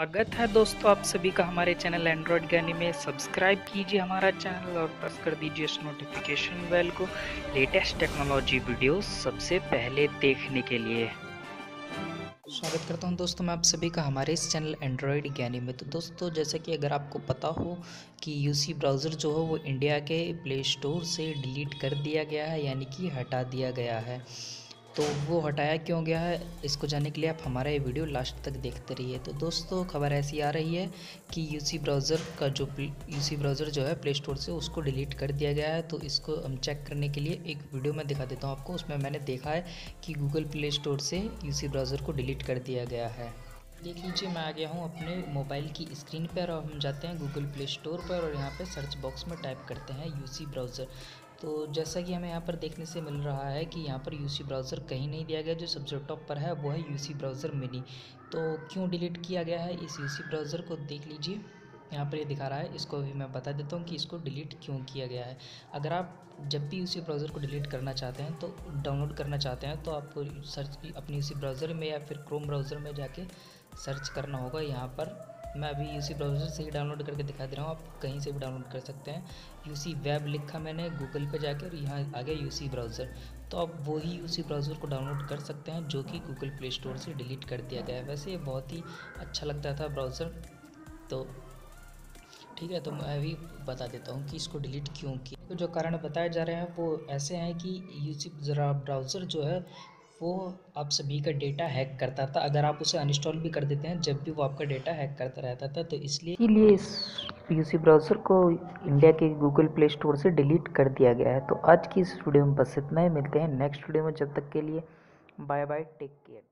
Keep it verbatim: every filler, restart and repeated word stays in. स्वागत है दोस्तों आप सभी का हमारे चैनल एंड्रॉयड ज्ञानी में। सब्सक्राइब कीजिए हमारा चैनल और प्रेस कर दीजिए इस नोटिफिकेशन बेल को लेटेस्ट टेक्नोलॉजी वीडियो सबसे पहले देखने के लिए। स्वागत करता हूं दोस्तों मैं आप सभी का हमारे इस चैनल एंड्रॉयड ज्ञानी में। तो दोस्तों जैसे कि अगर आपको पता हो कि यूसी ब्राउज़र जो है वो इंडिया के प्ले स्टोर से डिलीट कर दिया गया है, यानी कि हटा दिया गया है। तो वो हटाया क्यों गया है, इसको जानने के लिए आप हमारा ये वीडियो लास्ट तक देखते रहिए। तो दोस्तों खबर ऐसी आ रही है कि यूसी ब्राउज़र का जो यूसी ब्राउज़र जो है प्ले स्टोर से उसको डिलीट कर दिया गया है। तो इसको हम चेक करने के लिए एक वीडियो मैं दिखा देता हूँ आपको। उसमें मैंने देखा है कि गूगल प्ले स्टोर से यूसी ब्राउज़र को डिलीट कर दिया गया है। देख लीजिए मैं आ गया हूँ अपने मोबाइल की स्क्रीन पर और हम जाते हैं गूगल प्ले स्टोर पर और यहाँ पे सर्च बॉक्स में टाइप करते हैं यूसी ब्राउज़र। तो जैसा कि हमें यहाँ पर देखने से मिल रहा है कि यहाँ पर यूसी ब्राउज़र कहीं नहीं दिया गया। जो सबसे टॉप पर है वो है यूसी ब्राउज़र मिनी। तो क्यों डिलीट किया गया है इस यूसी ब्राउज़र को, देख लीजिए यहाँ पर ये दिखा रहा है। इसको भी मैं बता देता हूँ कि इसको डिलीट क्यों किया गया है। अगर आप जब भी यूसी ब्राउज़र को डिलीट करना चाहते हैं, तो डाउनलोड करना चाहते हैं, तो आप सर्च अपने यूसी ब्राउज़र में या फिर क्रोम ब्राउज़र में जाके सर्च करना होगा। यहाँ पर मैं अभी यूसी ब्राउज़र से ही डाउनलोड करके दिखा दे रहा हूँ, आप कहीं से भी डाउनलोड कर सकते हैं। यूसी वेब लिखा मैंने गूगल पे जाके और यहाँ आ गया यूसी ब्राउज़र। तो आप वही यूसी ब्राउज़र को डाउनलोड कर सकते हैं जो कि गूगल प्ले स्टोर से डिलीट कर दिया गया है। वैसे ये बहुत ही अच्छा लगता था ब्राउज़र। तो ठीक है, तो मैं भी बता देता हूँ कि इसको डिलीट क्यों किया। तो जो कारण बताए जा रहे हैं वो ऐसे हैं कि यूसी ब्राउज़र जो है वो आप सभी का डेटा हैक करता था। अगर आप उसे अनइंस्टॉल भी कर देते हैं, जब भी वो आपका डेटा हैक करता रहता था। तो इसलिए इसलिए इस यूसी ब्राउज़र को इंडिया के गूगल प्ले स्टोर से डिलीट कर दिया गया है। तो आज की इस वीडियो में बस इतना ही। मिलते हैं नेक्स्ट वीडियो में, जब तक के लिए बाय बाय, टेक केयर।